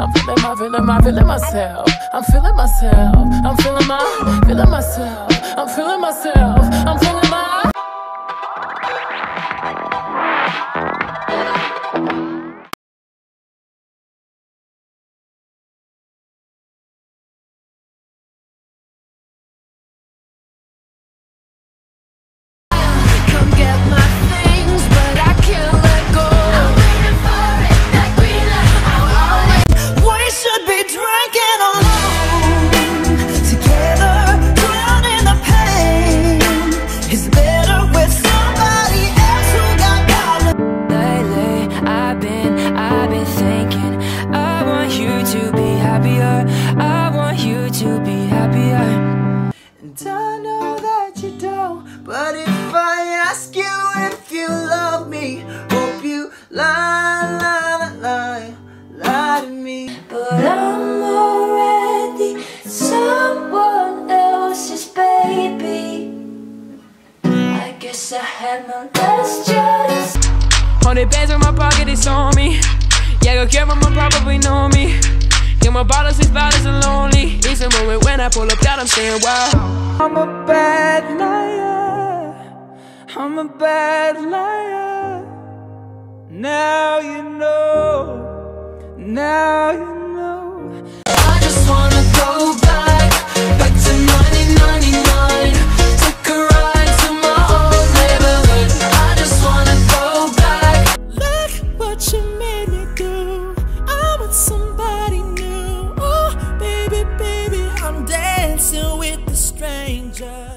I'm feeling myself. But if I ask you if you love me, hope you lie to me. But I'm already someone else's baby. I guess I had my best chance. 100 bands in my pocket, it's on me. Yeah, girl, your mama probably know me. Get my bottles, these bottles are lonely. It's a moment when I pull up that I'm saying wow. I'm a bad liar, I'm a bad liar. Now you know, now you know. I just wanna go back to 1999. Took a ride to my old neighborhood. I just wanna go back. Look what you made me do. I'm with somebody new. Oh, baby, baby, I'm dancing with a stranger.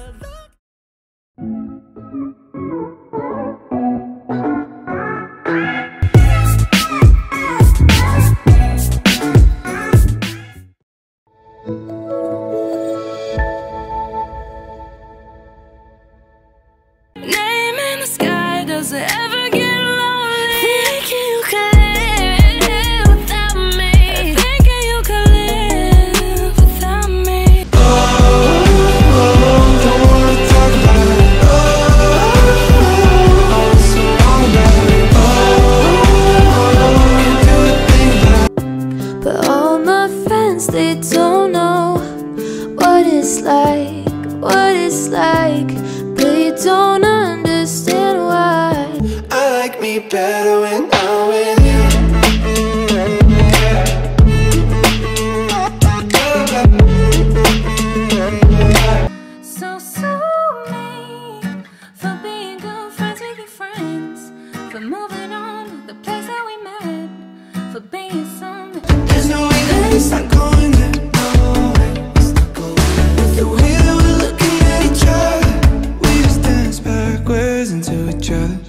Better when I'm with you. So sue me for being good friends with your friends, for moving on to the place that we met, for being something. There's no way that it's not going there. The way that we're looking at each other, we just dance backwards into each other.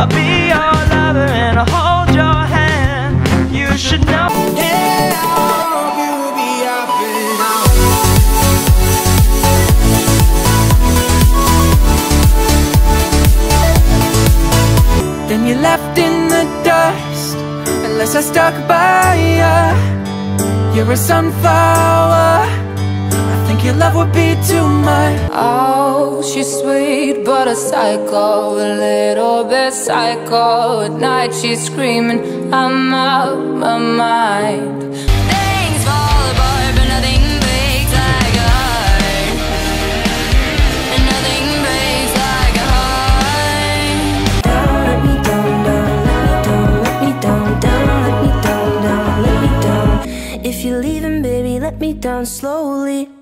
I'll be your lover and I'll hold your hand. You should know. Yeah, I hope you'll be happy now. Then you left in the dust, unless I stuck by you. You're a sunflower, I think your love would be too much. Oh, she's sweet but a psycho, a little bit psycho. At night she's screaming, I'm out my mind. Things fall apart but nothing breaks like art, and nothing breaks like If you're leaving, baby, let me down slowly.